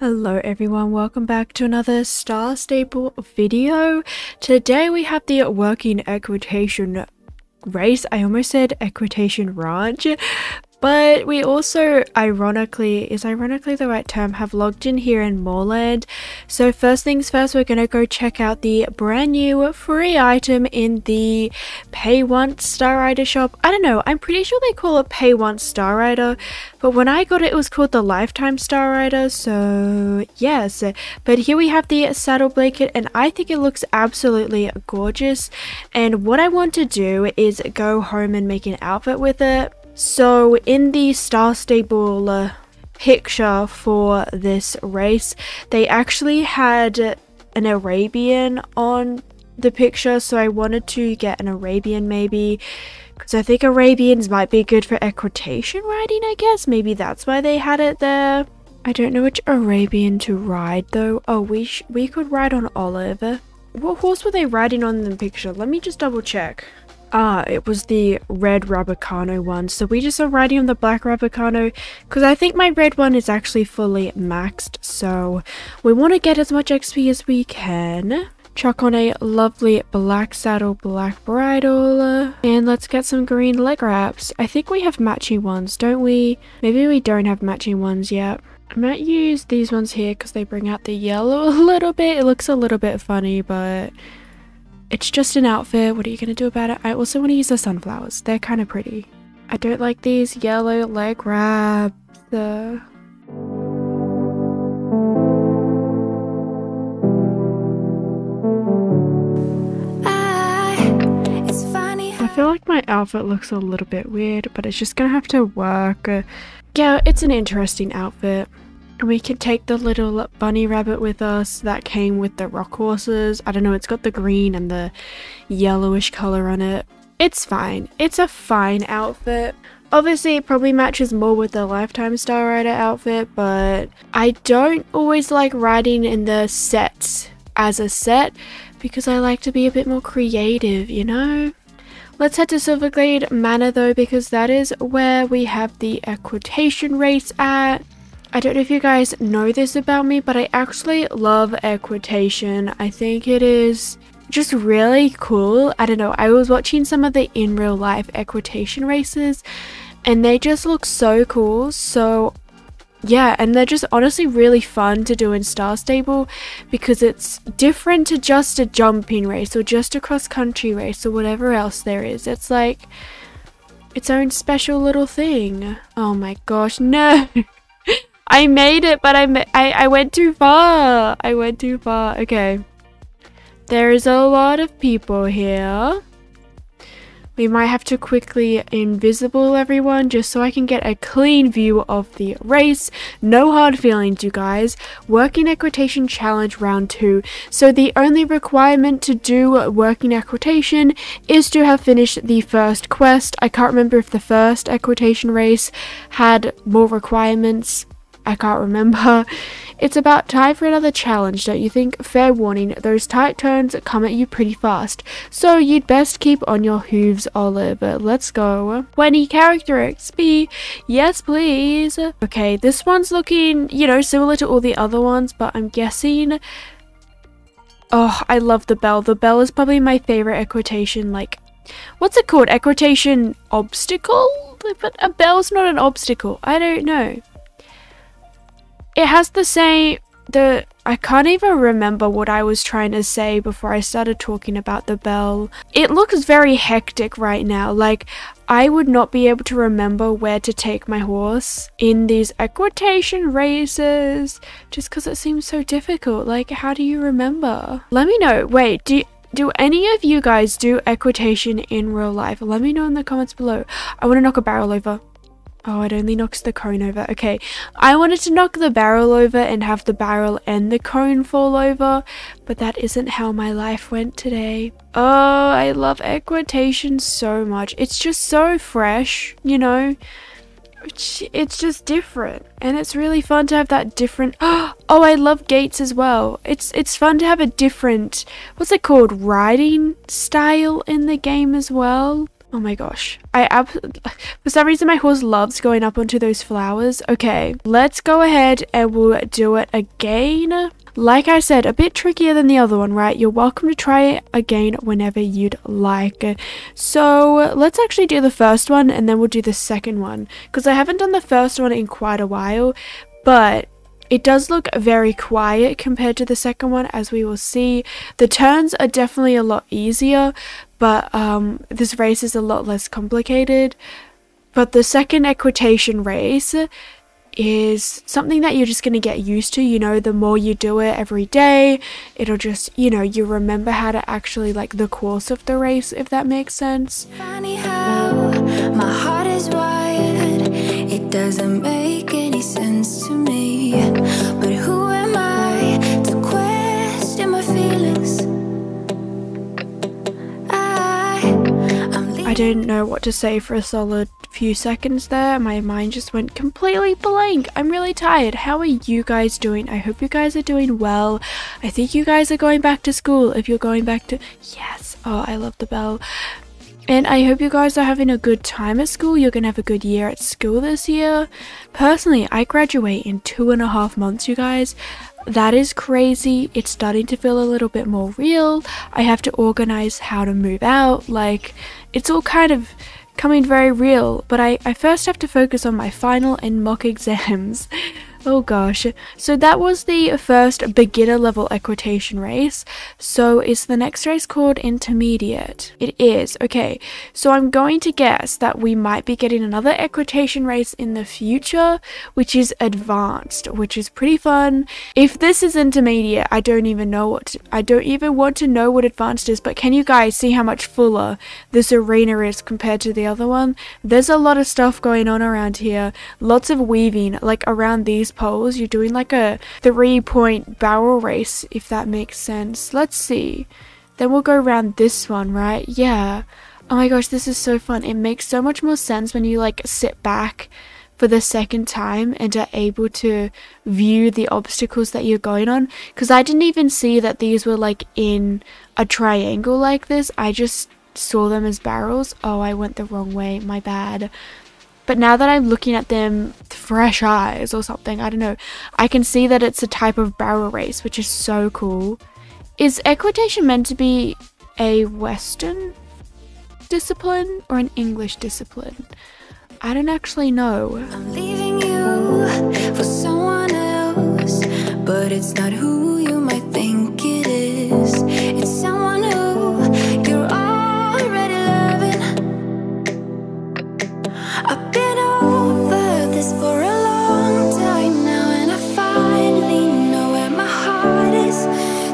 Hello everyone, welcome back to another Star Stable video. Today we have the working equitation race. I almost said equitation ranch, but we also ironically the right term, have logged in here in Moorland. So first things first, we're gonna go check out the brand new free item in the pay once Star Rider shop. I don't know, I'm pretty sure they call it pay once Star Rider, but when I got it was called the Lifetime Star Rider, so yes. But here we have the saddle blanket and I think it looks absolutely gorgeous, and what I want to do is go home and make an outfit with it. So in the Star Stable picture for this race, they actually had an Arabian on the picture, so I wanted to get an Arabian maybe, because I think Arabians might be good for equitation riding, I guess. Maybe that's why they had it there. I don't know which Arabian to ride though. Oh, we could ride on Oliver. What horse were they riding on in the picture? Let me just double check. Ah, it was the red Rabicano one. So we just are riding on the black Rabicano, because I think my red one is actually fully maxed. So we want to get as much XP as we can. Chuck on a lovely black saddle, black bridle. And let's get some green leg wraps. I think we have matching ones, don't we? Maybe we don't have matching ones yet. I might use these ones here because they bring out the yellow a little bit. It looks a little bit funny, but it's just an outfit. What are you gonna do about it? I also want to use the sunflowers. They're kind of pretty. I don't like these yellow leg wraps. I feel like my outfit looks a little bit weird, but it's just gonna have to work. Yeah, it's an interesting outfit. We could take the little bunny rabbit with us that came with the rock horses. I don't know, it's got the green and the yellowish color on it. It's fine. It's a fine outfit. Obviously it probably matches more with the Lifetime Star Rider outfit, but I don't always like riding in the sets as a set because I like to be a bit more creative, you know? Let's head to Silverglade Manor though, because that is where we have the equitation race at. I don't know if you guys know this about me, but I actually love equitation. I think it is just really cool. I don't know, I was watching some of the in real life equitation races and they just look so cool. So yeah, and they're just honestly really fun to do in Star Stable because it's different to just a jumping race or just a cross country race or whatever else there is. It's like its own special little thing. Oh my gosh, no. I made it, but I went too far. I went too far. Okay. There is a lot of people here. We might have to quickly invisible everyone just so I can get a clean view of the race. No hard feelings, you guys. Working equitation challenge round 2. So the only requirement to do working equitation is to have finished the first quest. I can't remember if the first equitation race had more requirements. I can't remember. It's about time for another challenge, don't you think? Fair warning, those tight turns come at you pretty fast, so you'd best keep on your hooves, Olive. Let's go. 20 character XP. Yes, please. Okay, this one's looking, you know, similar to all the other ones, but I'm guessing... Oh, I love the bell. The bell is probably my favorite equitation, like... What's it called? Equitation obstacle? But a bell's not an obstacle. I don't know. It has the same, I can't even remember what I was trying to say before I started talking about the bell. It looks very hectic right now. Like, I would not be able to remember where to take my horse in these equitation races just because it seems so difficult. Like, how do you remember? Let me know. Wait, do any of you guys do equitation in real life? Let me know in the comments below. I want to knock a barrel over. Oh, it only knocks the cone over. Okay, I wanted to knock the barrel over and have the barrel and the cone fall over, but that isn't how my life went today. Oh, I love equitation so much. It's just so fresh, you know? It's just different, and it's really fun to have that different... Oh, I love gates as well. It's fun to have a different, what's it called, riding style in the game as well. Oh my gosh. For some reason, my horse loves going up onto those flowers. Okay, let's go ahead and we'll do it again. Like I said, a bit trickier than the other one, right? You're welcome to try it again whenever you'd like. So let's actually do the first one and then we'll do the second one, because I haven't done the first one in quite a while, but it does look very quiet compared to the second one, as we will see. The turns are definitely a lot easier, but this race is a lot less complicated. But the second equitation race is something that you're just going to get used to, you know, the more you do it every day, it'll just, you know, you remember how to actually like the course of the race, if that makes sense. Funny how my heart is wired, it doesn't make any sense to me, but who am I to question my feelings? I didn't know what to say for a solid few seconds there. My mind just went completely blank. I'm really tired. How are you guys doing? I hope you guys are doing well. I think you guys are going back to school. If you're going back to... Yes. Oh, I love the bell. And I hope you guys are having a good time at school. You're going to have a good year at school this year. Personally, I graduate in 2.5 months, you guys. That is crazy. It's starting to feel a little bit more real. I have to organize how to move out. Like, it's all kind of coming very real, but I first have to focus on my final and mock exams. Oh gosh. So that was the first beginner level equitation race. So is the next race called intermediate? It is. Okay, so I'm going to guess that we might be getting another equitation race in the future, which is advanced, which is pretty fun. If this is intermediate, I don't even know what I don't even want to know what advanced is, but can you guys see how much fuller this arena is compared to the other one? There's a lot of stuff going on around here. Lots of weaving, like around these poles. You're doing like a 3-point barrel race, if that makes sense. Let's see, then we'll go around this one, right? Yeah. Oh my gosh, this is so fun. It makes so much more sense when you like sit back for the second time and are able to view the obstacles that you're going on, because I didn't even see that these were like in a triangle like this. I just saw them as barrels. Oh, I went the wrong way, my bad. But now that I'm looking at them with fresh eyes or something, I don't know, I can see that it's a type of barrel race, which is so cool. Is equitation meant to be a Western discipline or an English discipline? I don't actually know. I'm leaving you for someone else, but it's not who you might think it is. It's someone who you're already loving. I've been over this for a long time now, and I finally know where my heart is.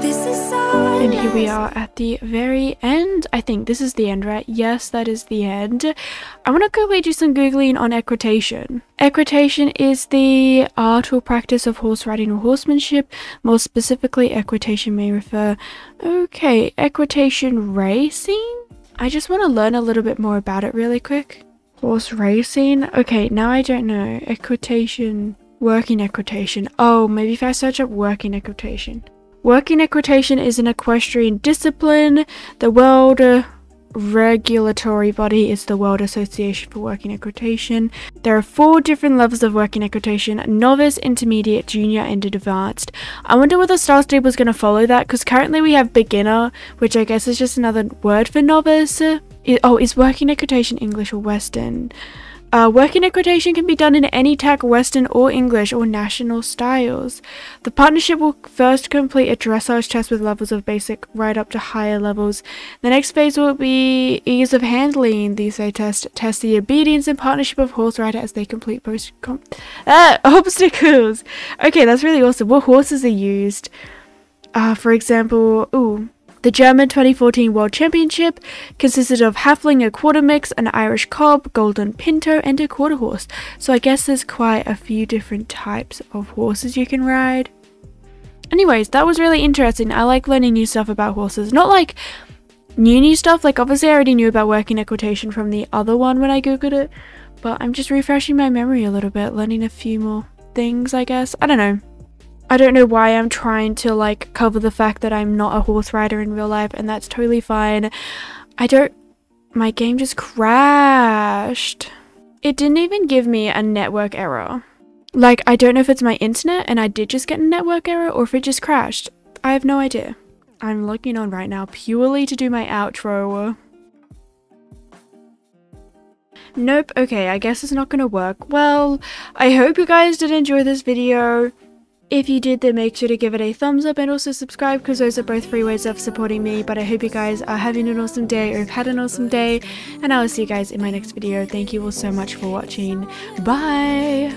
This is all. And here we are at the very end. I think this is the end, right? Yes, that is the end. I want to quickly do some googling on equitation. Equitation is the art or practice of horse riding or horsemanship. More specifically, equitation may refer... Okay, equitation racing? I just want to learn a little bit more about it really quick. Horse racing? Okay, now I don't know. Equitation... Working equitation. Oh, maybe if I search up working equitation. Working equitation is an equestrian discipline. The world regulatory body is the World Association for Working Equitation. There are 4 different levels of working equitation: novice, intermediate, junior, and advanced. I wonder whether Star Stable is going to follow that, because currently we have beginner, which I guess is just another word for novice. Oh, is working equitation English or Western? Working equitation can be done in any tack, Western or English or national styles. The partnership will first complete a dressage test with levels of basic right up to higher levels. The next phase will be ease of handling. These test the obedience and partnership of horse rider as they complete obstacles. Okay, that's really awesome. What horses are used? For example, ooh. The German 2014 World Championship consisted of Haflinger quarter mix, an Irish cob, golden pinto, and a quarter horse. So I guess there's quite a few different types of horses you can ride. Anyways, that was really interesting. I like learning new stuff about horses. Not like new stuff. Like obviously I already knew about working equitation from the other one when I googled it. But I'm just refreshing my memory a little bit, learning a few more things, I guess. I don't know. I don't know why I'm trying to like cover the fact that I'm not a horse rider in real life, and that's totally fine. I don't My game just crashed. It didn't even give me a network error. Like, I don't know if it's my internet and I did just get a network error or if it just crashed. I have no idea. I'm logging on right now purely to do my outro. Nope, okay, I guess it's not gonna work. Well, I hope you guys did enjoy this video. If you did, then make sure to give it a thumbs up and also subscribe, because those are both free ways of supporting me. But I hope you guys are having an awesome day or have had an awesome day, and I will see you guys in my next video. Thank you all so much for watching. Bye!